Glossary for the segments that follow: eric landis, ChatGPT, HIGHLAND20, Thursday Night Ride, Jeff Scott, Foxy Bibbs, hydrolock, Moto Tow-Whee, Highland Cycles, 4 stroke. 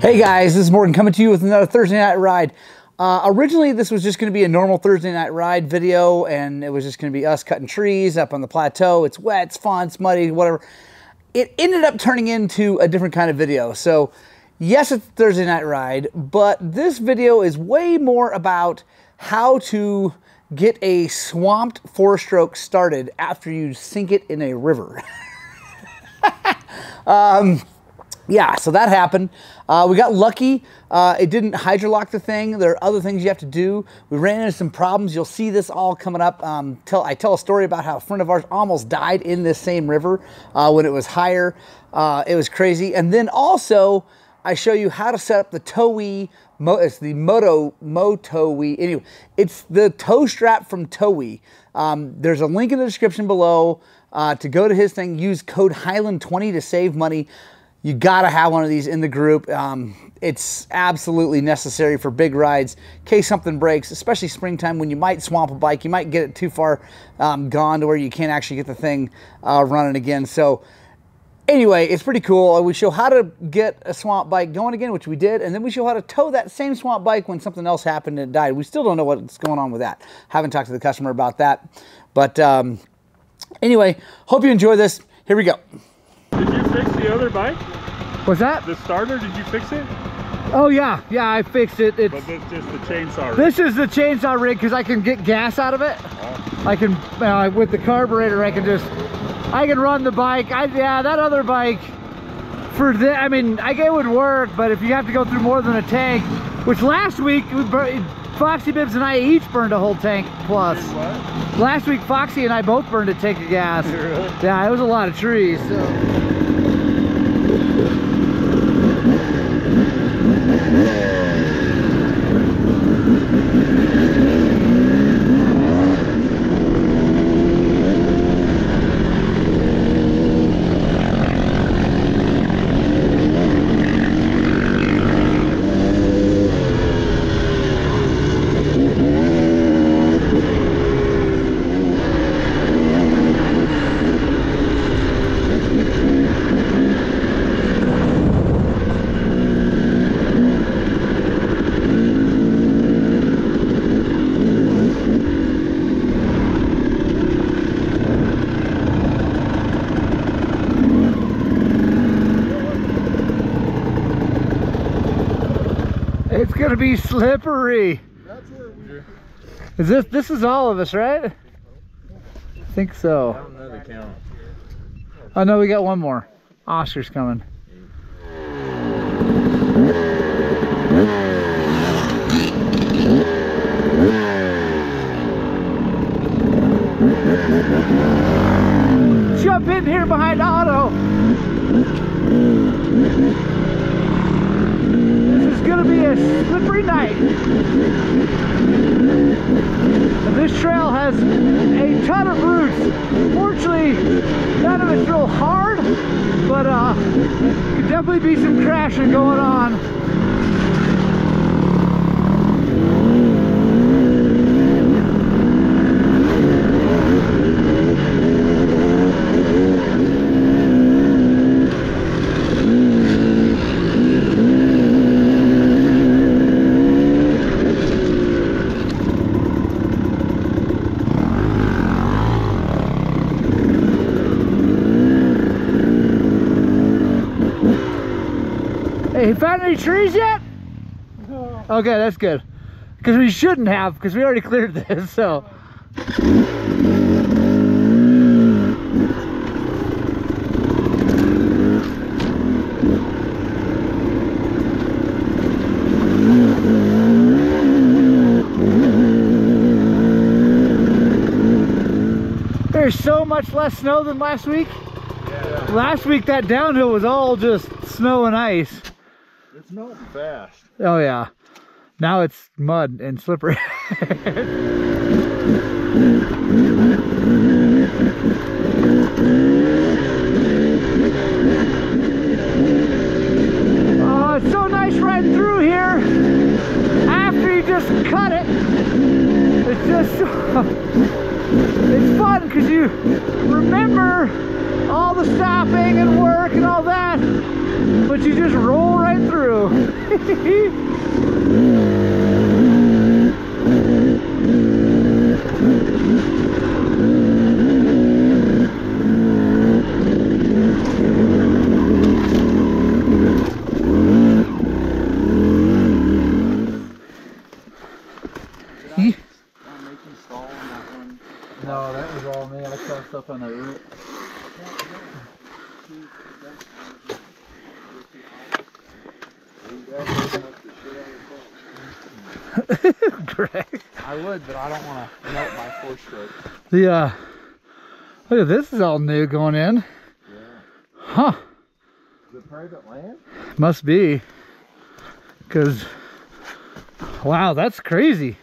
Hey guys, this is Morgan coming to you with another Thursday Night Ride. Originally this was just going to be a normal Thursday Night Ride video, and it was just going to be us cutting trees up on the plateau. It's wet, it's fun, it's muddy, whatever. It ended up turning into a different kind of video. So yes, it's Thursday Night Ride, but this video is way more about how to get a swamped four-stroke started after you sink it in a river. Yeah, so that happened. We got lucky. It didn't hydrolock the thing. There are other things you have to do. We ran into some problems. You'll see this all coming up. I tell a story about how a friend of ours almost died in this same river when it was higher. It was crazy. And then also, I show you how to set up the Tow-Whee. It's the Moto Tow-Whee. Anyway, it's the tow strap from Tow-Whee. There's a link in the description below to go to his thing. Use code HIGHLAND20 to save money. You gotta have one of these in the group. It's absolutely necessary for big rides in case something breaks, especially springtime when you might swamp a bike. You might get it too far gone to where you can't actually get the thing running again. So anyway, it's pretty cool. We show how to get a swamp bike going again, which we did, and then we show how to tow that same swamp bike when something else happened and it died. We still don't know what's going on with that. Haven't talked to the customer about that. But anyway, hope you enjoy this. Here we go. Did you fix the other bike? What's that? The starter, did you fix it? Oh yeah, yeah, I fixed it. But this is just the chainsaw rig. This is the chainsaw rig because I can get gas out of it. Oh. I can, with the carburetor, I can run the bike. Yeah, that other bike, I mean, it would work, but if you have to go through more than a tank, which last week, Foxy Bibbs and I each burned a whole tank plus. You did what? Last week, Foxy and I both burned a tank of gas. Really? Yeah, it was a lot of trees. So. It's gonna be slippery. Is this is all of us, right? I think so. I don't know the count. Oh no, we got one more. Oscar's coming. Jump in here behind Otto. It's gonna be a slippery night. This trail has a ton of roots. Fortunately, none of it's real hard, but could definitely be some crashing going on. You found any trees yet? No. Okay, that's good. Because we shouldn't have, because we already cleared this, so. There's so much less snow than last week. Yeah. Last week that downhill was all just snow and ice. It's not fast. Oh yeah. Now it's mud and slippery. Oh, it's so nice riding through here. After you just cut it, it's just it's fun because you remember all the stopping and work and all that, but you just roll right through. through. I would, but I don't want to melt my four-stroke. The look at this, is all new going in. Yeah. Huh? Is it private land? Must be, because wow, that's crazy.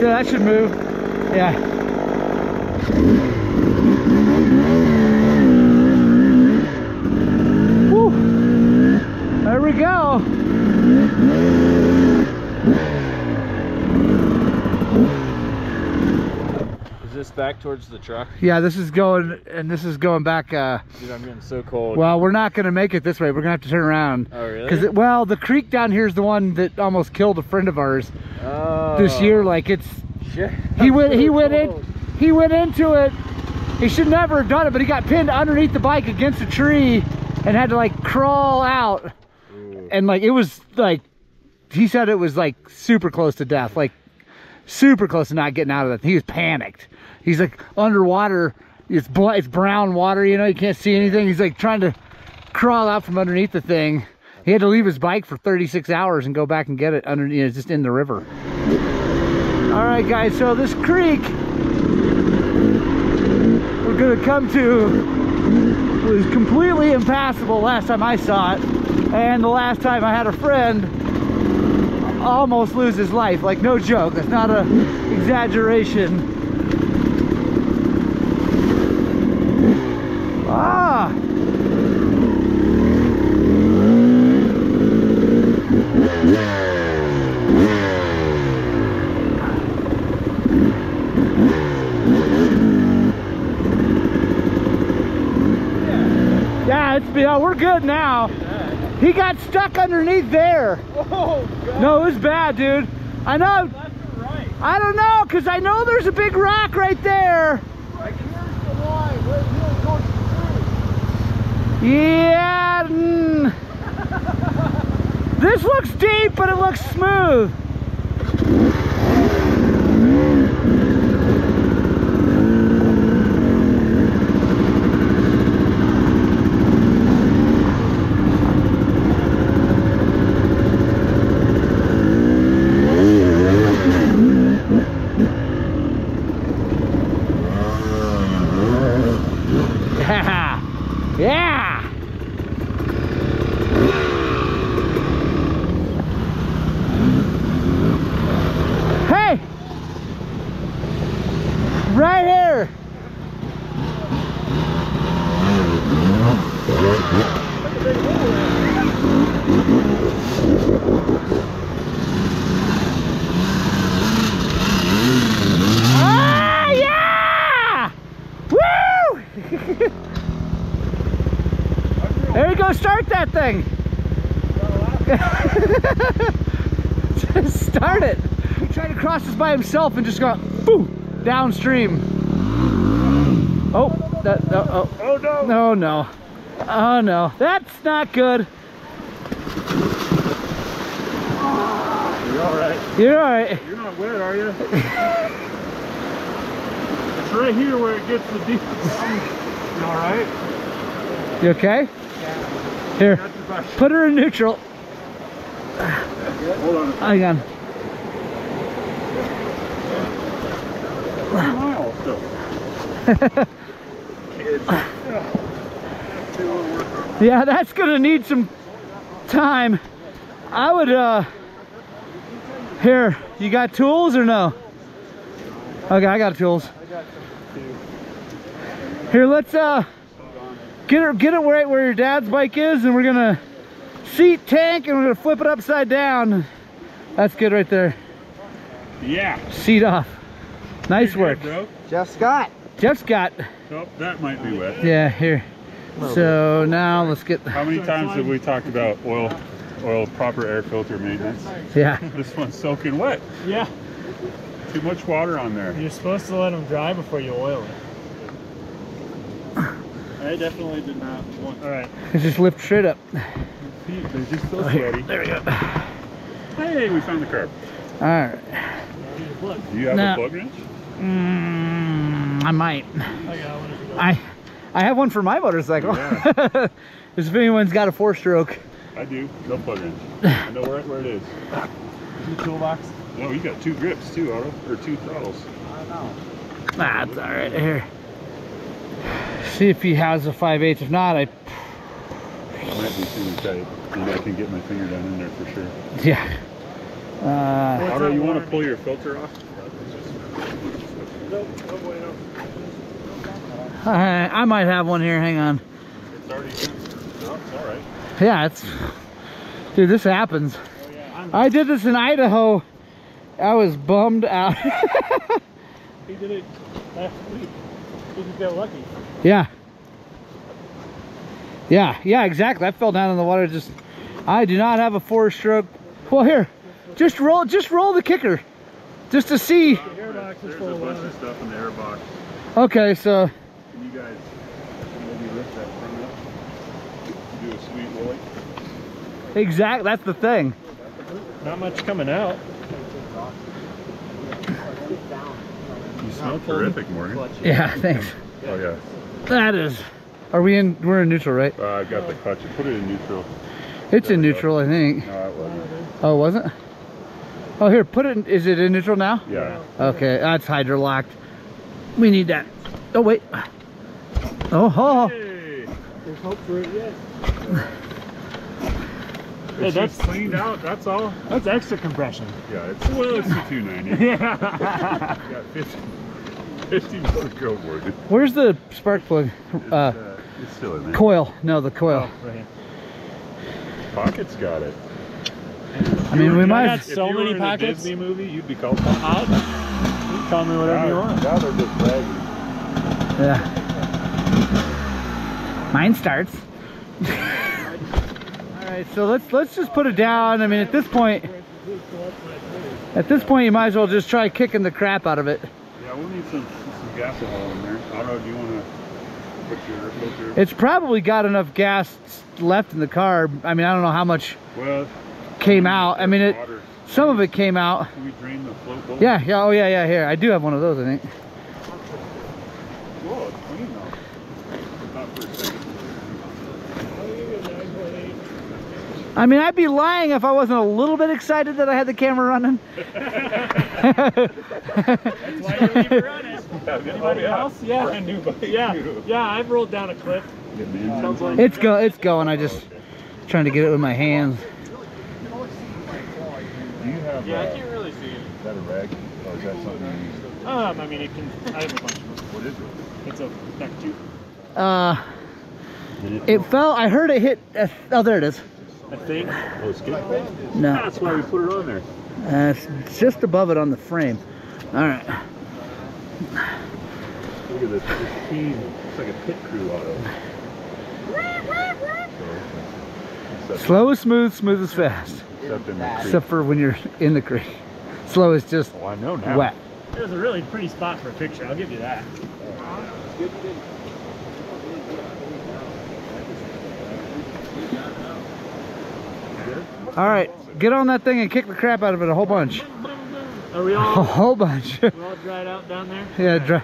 That should move. Yeah. Woo. There we go. Is this back towards the truck? Yeah, this is going, and this is going back. Dude, I'm getting so cold. Well, we're not going to make it this way. We're going to have to turn around. Oh, really? Because, well, the creek down here is the one that almost killed a friend of ours. Oh. This year, like, it's shit. He went into it. He should never have done it, but he got pinned underneath the bike against a tree and had to like crawl out. Ooh. And like, it was like, he said it was like super close to death, like super close to not getting out of it. He was panicked. He's like underwater. It's brown water, you know, you can't see anything. He's like trying to crawl out from underneath the thing. He had to leave his bike for 36 hours and go back and get it under, you know, just in the river. All right, guys, so this creek we're gonna come to was completely impassable last time I saw it. And the last time I had a friend almost lose his life, like no joke, that's not an exaggeration. Ah! Yeah, we're good now. He got stuck underneath there. Oh, God. No, it was bad, dude. I know. Left or right? I don't know, because I know there's a big rock right there. Right here's the line. Where's the going through? Yeah. This looks deep, but it looks smooth. Thing. Just start it. crossed this by himself and just got boom, downstream. Oh, oh no. No, no. Oh no. That's not good. You're all right. You're all right. You're not wet, are you? It's right here where it gets the deepest. You all right? You okay? Yeah. Here. Put her in neutral. Hold on. Hang on. Yeah, that's gonna need some time. I would here, you got tools or no? Okay, I got tools. Here, let's get it right where your dad's bike is, and we're gonna seat tank and we're gonna flip it upside down. That's good right there. Yeah. Seat off. Nice work. Bro. Jeff Scott. Jeff Scott. Oh, that might be wet. Yeah, here. So now let's get. How many times have we talked about oil, proper air filter maintenance? Yeah. This one's soaking wet. Yeah. Too much water on there. You're supposed to let them dry before you oil it. I definitely did not want. All right. Let's just lift straight up. Feet, they're just so sweaty. There we go. Hey, we found the curb. All right. Do you have a plug wrench? I might. I have one for my motorcycle. Yeah. If anyone's got a four-stroke. I do. No plug wrench. I know right where it is. Your toolbox? No, you got two grips too, or two throttles. I don't know. Nah, it's all right here. See if he has a 5/8. If not, I might be too tight. And I can get my finger down in there for sure. Yeah. Otto, you want to pull your filter off? Nope. All right, I might have one here. Hang on. It's already no, it's all right. Yeah, it's. Dude, this happens. Oh, yeah, I did this in Idaho. I was bummed out. He did it last week. He just got lucky. Yeah. Yeah. Yeah. Exactly. I fell down in the water. Just. I do not have a four-stroke. Well, here. Just roll the kicker, just to see. There's a bunch of stuff in the airbox. Okay, so. Can you guys maybe lift that thing up? Do a sweet rolling. Exactly, that's the thing. Not much coming out. You smell terrific, Morgan. Yeah, thanks. Oh yeah. That is. Are we in? We're in neutral, right? I've got the clutch. Put it in neutral. It's in neutral, I think. No, it wasn't. Oh, it wasn't? Oh, here, put it in, is it in neutral now? Yeah. Okay, that's hydrolocked. We need that. Oh, wait. Oh, ho. Hey. There's hope for it yet. Hey, that's cleaned out, that's all. That's extra compression. Yeah, it's, well, it's the 290. Yeah. You got 50 more to go, Morgan. Where's the spark plug? It's still in there. Coil. No, the coil. Oh, right here. Pocket's got it. I mean, we might have so many pockets. If you were in a Disney movie, you'd be called Pocket. You'd call me whatever you want. Now they're just baggy. Yeah. Mine starts. All right, so let's just put it down. I mean, at this point, you might as well just try kicking the crap out of it. Yeah, we'll need some gas in there. I don't know. Do you want to? It's probably got enough gas left in the car. I mean, I don't know how much came out. I mean, some of it came out. Can we drain the float bowl? Yeah, yeah, oh yeah, yeah, here. I do have one of those, I think. Whoa, it's clean though. Not for a second. I mean, I'd be lying if I wasn't a little bit excited that I had the camera running. That's why you leave it running. Anybody else? Yeah. Brand new bike. Yeah. Yeah, I've rolled down a cliff. It's going. I just trying to get it with my hands. Do you have I can't really see it. Is that a rag? Or is that something you I mean, it can. I have a bunch of them. What is it? It's a back tube. It fell. I heard it hit. Oh, there it is. I think. Oh, it's good. No. That's why we put it on there. It's just above it on the frame. All right. Look at this, it's like a pit crew auto. Slow as smooth, smooth as fast. Except for when you're in the creek. slow is just wet. It was a really pretty spot for a picture, I'll give you that. All right, get on that thing and kick the crap out of it a whole bunch. Are we all? A whole bunch. We're all dried out down there? Yeah, dry.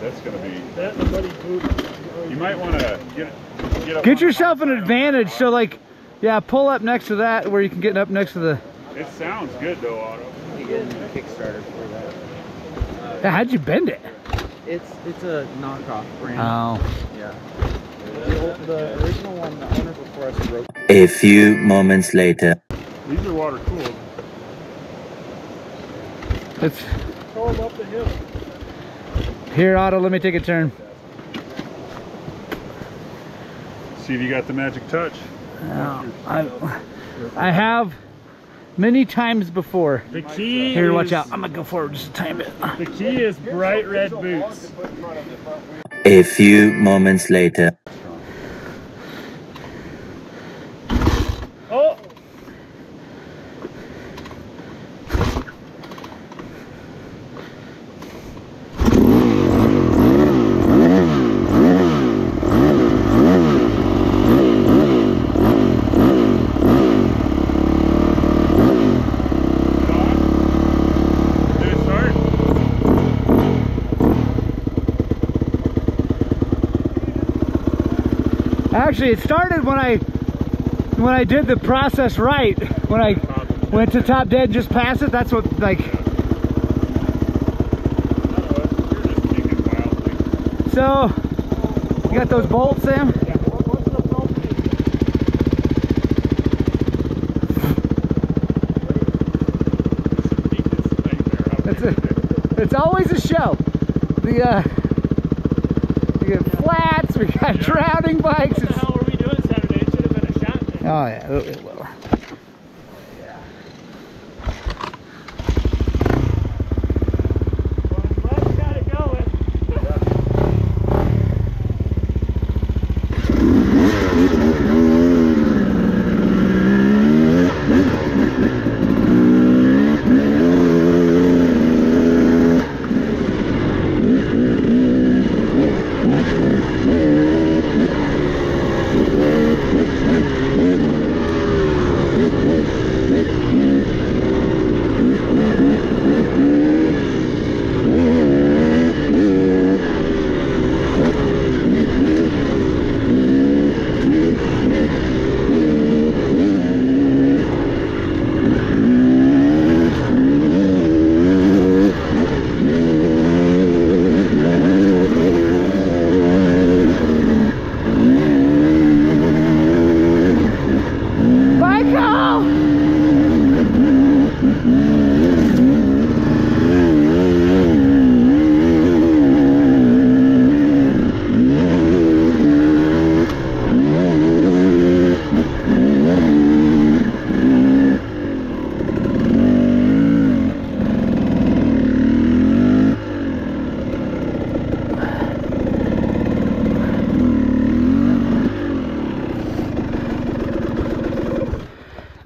That's going to be... That's a bloody poop. You might want to get yourself an advantage. So, like, yeah, pull up next to that where you can get up next to the... It sounds good, though, Otto. You get a Kickstarter for that. Yeah, how'd you bend it? It's a knockoff brand. Oh. Yeah. The original one, the owner before us broke. A few moments later. These are water cooled. Let's pull them up the hill. Here, Otto, let me take a turn. See if you got the magic touch. I have many times before. The key here, watch out. I'm gonna go forward just a tiny bit. The key is bright red boots. A few moments later. Oh! Actually, it started when I did the process right. When I went to top dead and just passed it, that's what, like... So, you got those bolts, Sam? It's always a show. The, we got flats, we got drowning bikes. What the hell were we doing Saturday? It should have been a shot. Oh yeah, it will. Yeah. Well, let's got it going.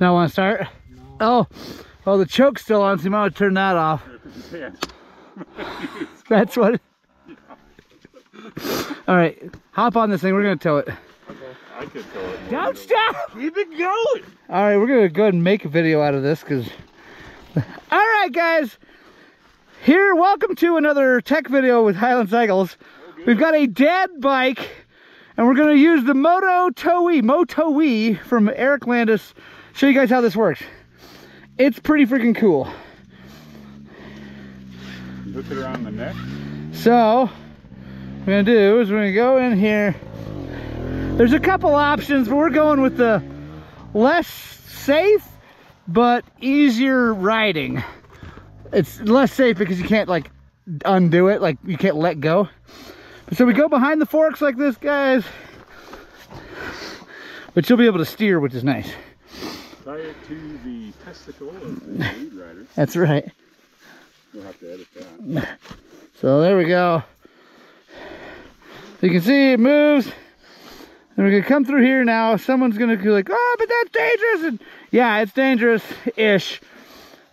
Now want to start? No. Oh, well the choke's still on, so you might want to turn that off. That's what. All right, hop on this thing. We're gonna tow it. Okay. I could tow it. Don't stop. Keep it going. All right, we're gonna go ahead and make a video out of this because. All right, guys. Here, welcome to another tech video with Highland Cycles. Oh, we've got a dad bike, and we're gonna use the Moto Tow-Whee from Eric Landis. Show you guys how this works. It's pretty freaking cool. Hook it around the neck. So, what we're gonna do is we're gonna go in here. There's a couple options, but we're going with the less safe, but easier riding. It's less safe because you can't like undo it, like you can't let go. So we go behind the forks like this, guys. But you'll be able to steer, which is nice. Prior to the testicle of the lead rider. That's right. We'll have to edit that. So there we go. You can see it moves. And we're gonna come through here now. Someone's gonna be like, oh, but that's dangerous. And yeah, it's dangerous-ish.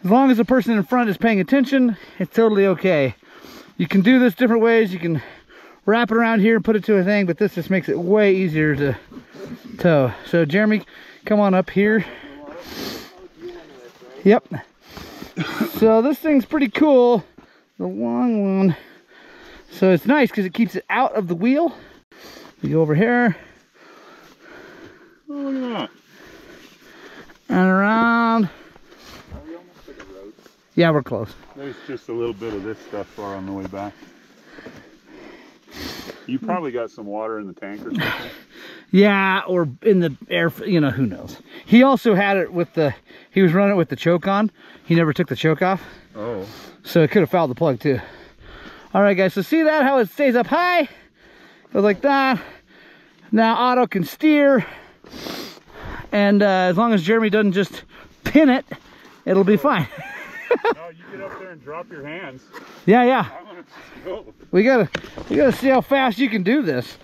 As long as the person in front is paying attention, it's totally okay. You can do this different ways. You can wrap it around here and put it to a thing, but this just makes it way easier to tow. So Jeremy, come on up here. Yep. So this thing's pretty cool. The long one. So it's nice because it keeps it out of the wheel. We go over here. Oh, look at that. And around. Are we almost to the road? Yeah, we're close. There's just a little bit of this stuff far on the way back. You probably got some water in the tank or something. Yeah, or in the air, you know, who knows. He also had it with the, he was running it with the choke on. He never took the choke off. Oh. So it could have fouled the plug too. All right, guys, so see that, how it stays up high? Goes like that. Now auto can steer. And as long as Jeremy doesn't just pin it, it'll be fine. No, you get up there and drop your hands. Yeah, yeah. We gotta see how fast you can do this.